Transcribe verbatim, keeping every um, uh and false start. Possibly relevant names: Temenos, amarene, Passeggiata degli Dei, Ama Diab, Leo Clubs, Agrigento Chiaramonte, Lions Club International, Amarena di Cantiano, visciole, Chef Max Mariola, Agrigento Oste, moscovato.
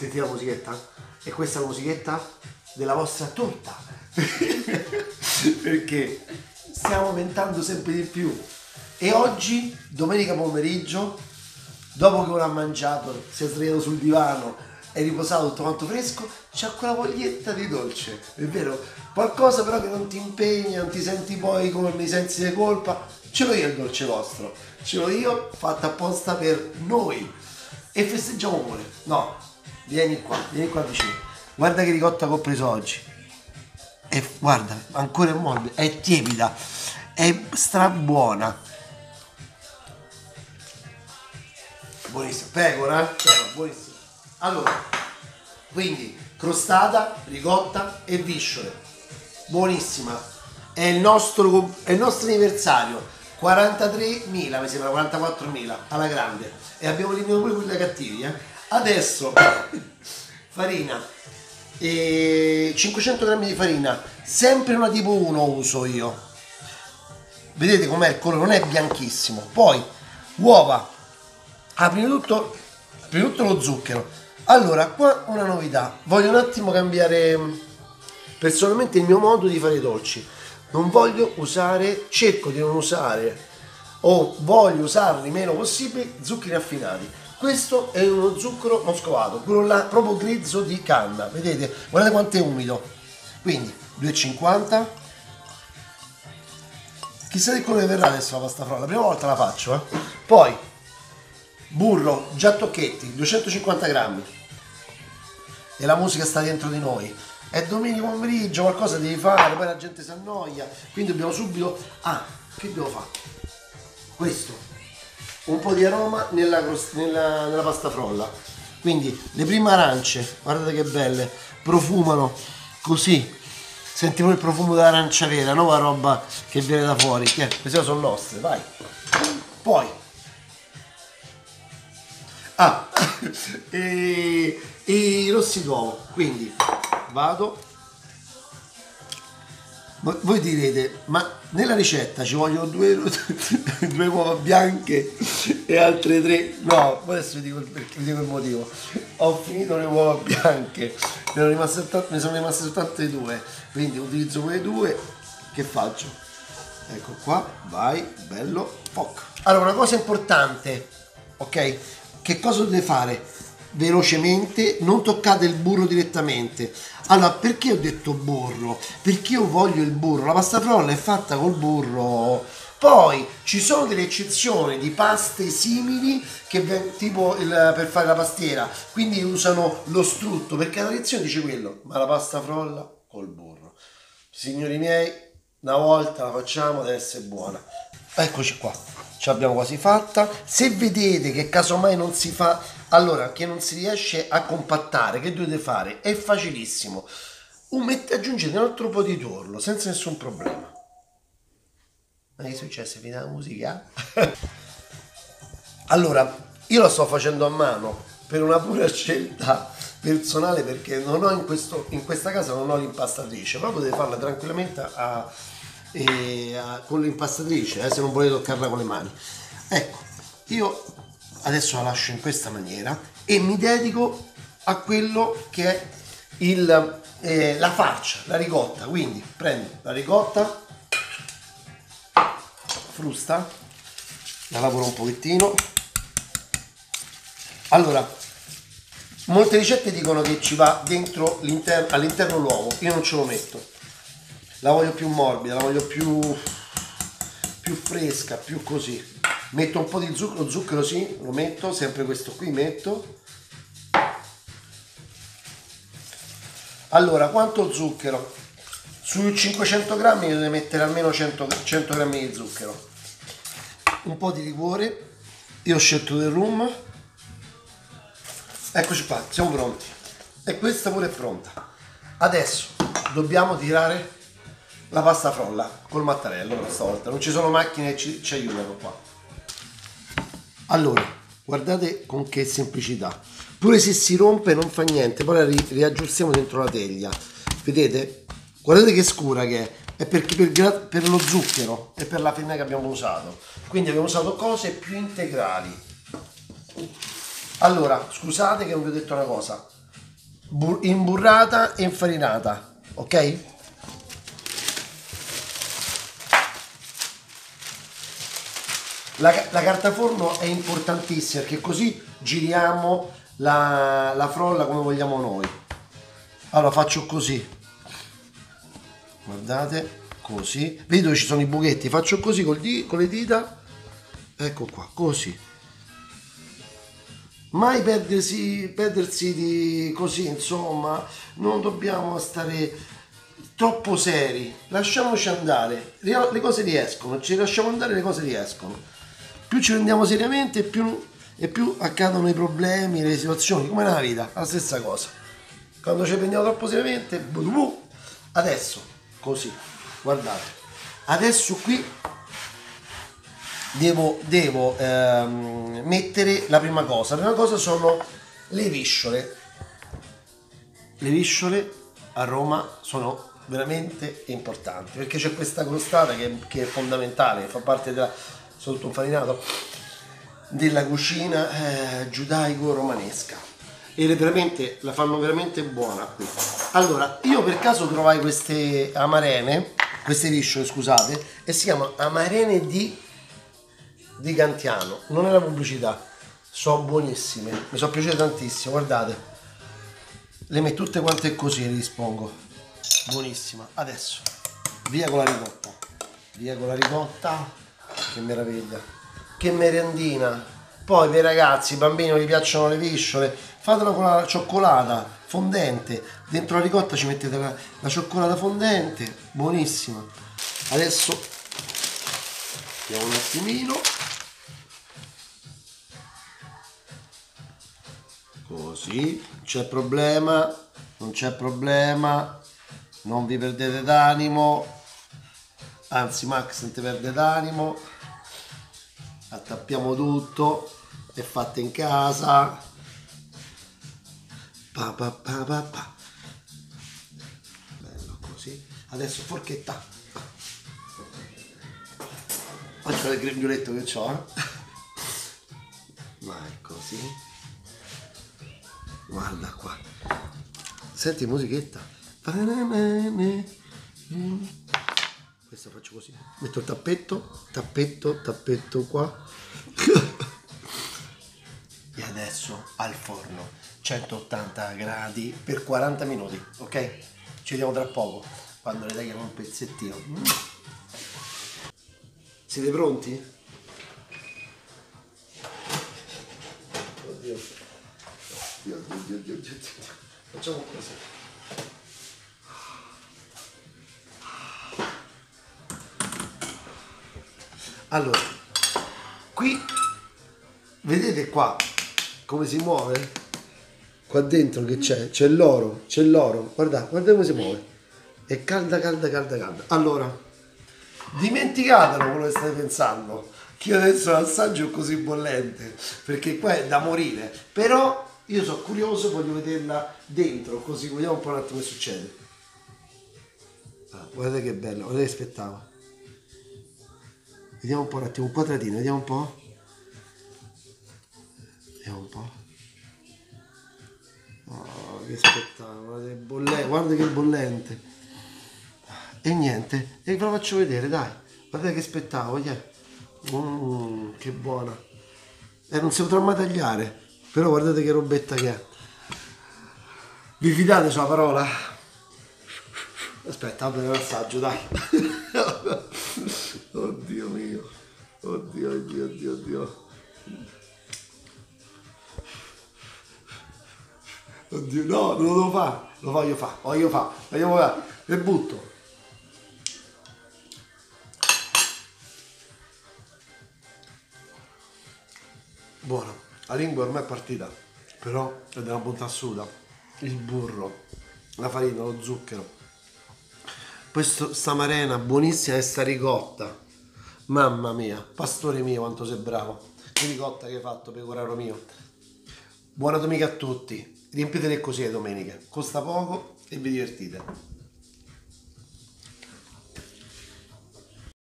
sentite la musichetta? E questa è la musichetta della vostra torta. Perché stiamo aumentando sempre di più. E oggi, domenica pomeriggio, dopo che uno ha mangiato, si è sdraiato sul divano, è riposato tutto quanto fresco, c'è quella voglietta di dolce, è vero? Qualcosa però che non ti impegna, non ti senti poi come mi sensi di colpa. Ce l'ho io il dolce vostro, ce l'ho io, fatta apposta per noi. E festeggiamo pure. No, vieni qua, vieni qua vicino. Guarda che ricotta che ho preso oggi. E guarda, ancora è morbida, è tiepida, è strabuona. Buonissimo, pecora, pecora, buonissimo. Allora, quindi crostata, ricotta e visciole. Buonissima. È il nostro, è il nostro anniversario. quarantatremila, mi sembra, quarantaquattromila alla grande. E abbiamo eliminato pure quelli cattivi, eh. Adesso, farina. E cinquecento grammi di farina. Sempre una tipo uno uso io. Vedete com'è il colore? Non è bianchissimo. Poi, uova. Ah, prima di tutto, prima di tutto lo zucchero. Allora, qua una novità. Voglio un attimo cambiare personalmente il mio modo di fare i dolci. Non voglio usare, cerco di non usare, o voglio usarli meno possibile, zuccheri raffinati. Questo è uno zucchero moscovato, quello là proprio grezzo di canna. Vedete? Guardate quanto è umido. Quindi, due e cinquanta. Chissà di come verrà adesso la pasta frolla. La prima volta la faccio, eh. Poi... burro già tocchetti, duecentocinquanta grammi. E la musica sta dentro di noi. È domenica pomeriggio, qualcosa devi fare, poi la gente si annoia. Quindi dobbiamo subito... ah, che devo fare? Questo. Un po' di aroma nella, nella, nella pasta frolla. Quindi le prime arance, guardate che belle, profumano così. Sentiamo il profumo dell'arancia vera, non la roba che viene da fuori. Che queste sono nostre, vai. Poi... ah, e, e i rossi d'uovo, quindi vado. Voi direte, ma nella ricetta ci vogliono due, due uova bianche e altre tre? No, adesso vi dico, perché, vi dico il motivo. Ho finito le uova bianche, ne sono rimaste soltanto, ne sono rimaste soltanto due, quindi utilizzo quelle due. Che faccio? Ecco qua, vai, bello, poc. Allora, una cosa importante, ok? Che cosa dovete fare? Velocemente, non toccate il burro direttamente. Allora, perché ho detto burro? Perché io voglio il burro, la pasta frolla è fatta col burro. Poi ci sono delle eccezioni di paste simili che, tipo il, per fare la pastiera, quindi usano lo strutto, perché la tradizione dice quello, ma la pasta frolla col burro. Signori miei, una volta la facciamo, deve essere buona. Eccoci qua. Ce l'abbiamo quasi fatta. Se vedete che casomai non si fa, allora che non si riesce a compattare, che dovete fare? È facilissimo. Un met... aggiungete un altro po' di tuorlo senza nessun problema. Ma che è successo? È finita la musica? Allora, io la sto facendo a mano per una pura scelta personale, perché non ho in, questo, in questa casa non ho l'impastatrice, però potete farla tranquillamente a... e a, con l'impastatrice, eh, se non volete toccarla con le mani. Ecco, io adesso la lascio in questa maniera e mi dedico a quello che è il, eh, la farcia, la ricotta. Quindi prendo la ricotta, frusta, la lavoro un pochettino. Allora, molte ricette dicono che ci va dentro all'interno l'uovo, io non ce lo metto. La voglio più morbida, la voglio più, più fresca, più così. Metto un po' di zucchero, zucchero sì, lo metto, sempre questo qui metto. Allora, quanto zucchero? Sui cinquecento grammi io devo mettere almeno cento grammi di zucchero. Un po' di liquore, io ho scelto del rum. Eccoci qua, siamo pronti. E questa pure è pronta. Adesso dobbiamo tirare... la pasta frolla col mattarello questa volta, non ci sono macchine che ci, ci aiutano qua. Allora, guardate con che semplicità. Pure se si rompe non fa niente, poi la ri, riaggiustiamo dentro la teglia. Vedete? Guardate che scura che è. È perché per, per lo zucchero e per la farina che abbiamo usato. Quindi abbiamo usato cose più integrali. Allora, scusate che non vi ho detto una cosa. imburrata e infarinata, ok? La, la carta forno è importantissima perché così giriamo la, la frolla come vogliamo noi. Allora faccio così, guardate, così, vedi dove ci sono i buchetti, faccio così col di, con le dita, ecco qua, così. Mai perdersi, perdersi di così, insomma, non dobbiamo stare troppo seri, lasciamoci andare, le cose riescono, ci lasciamo andare, le cose riescono. Più ci prendiamo seriamente, più, e più accadono i problemi, le situazioni, come nella vita, la stessa cosa. Quando ci prendiamo troppo seriamente, adesso, così, guardate, adesso qui devo, devo ehm, mettere la prima cosa. La prima cosa sono le visciole. Le visciole a Roma sono veramente importanti perché c'è questa crostata che, che è fondamentale, fa parte della sottofarinato della cucina eh, giudaico-romanesca e le, veramente, la fanno veramente buona qui. Allora, io per caso trovai queste amarene, queste visciole, scusate, e si chiamano amarene di di Cantiano, non è la pubblicità, sono buonissime, mi sono piaciute tantissimo, guardate, le metto tutte quante così, le dispongo, buonissima. Adesso via con la ricotta, via con la ricotta, che meraviglia, che merendina. Poi per i ragazzi, i bambini non gli piacciono le visciole, fatelo con la cioccolata fondente, dentro la ricotta ci mettete la, la cioccolata fondente, buonissima. Adesso vediamo un attimino, così, c'è problema, non c'è problema, non vi perdete d'animo, anzi Max non ti perde d'animo, attappiamo tutto, è fatto in casa, pa pa pa pa pa, bello così. Adesso forchetta, faccio il grembiuletto che ho, ma è così. Guarda qua, senti musichetta, questo faccio così, metto il tappetto, tappetto, tappetto qua e adesso al forno, centottanta gradi per quaranta minuti, ok? Ci vediamo tra poco, quando le tagliamo un pezzettino. Mm. Siete pronti? Oddio. Dio, Dio, Dio, Dio, Dio. Facciamo così. Allora, qui vedete qua come si muove? Qua dentro che c'è? C'è l'oro, c'è l'oro. Guardate, guardate come si muove. È calda, calda, calda, calda. Allora, dimenticatelo quello che state pensando. Che io adesso l'assaggio è così bollente, perché qua è da morire. Però io sono curioso, voglio vederla dentro, così vediamo un po' un attimo che succede. Ah, guardate che bello, guardate che spettacolo. Vediamo un po' un attimo, un quadratino, vediamo un po'. Vediamo un po'. Oh, che spettacolo, guardate che bollente, guarda che bollente. E niente, e ve lo faccio vedere, dai. Guardate che spettacolo, che, mm, che buona. E eh, non si potrà mai tagliare. Però guardate che robetta che è. Vi fidate sulla parola? Aspetta, vabbè, un assaggio, dai. Oddio mio. Oddio, oddio, oddio, oddio. Oddio, no, non lo devo fare. Lo voglio fare, voglio fare. Vogliamo fare. E butto. Buono. La lingua ormai è partita, però è della bontà assoluta. Il burro, la farina, lo zucchero. Questa amarena buonissima e sta ricotta. Mamma mia, pastore mio, quanto sei bravo. Che ricotta che hai fatto, pecoraro mio. Buona domenica a tutti. Riempitele così le domeniche. Costa poco e vi divertite.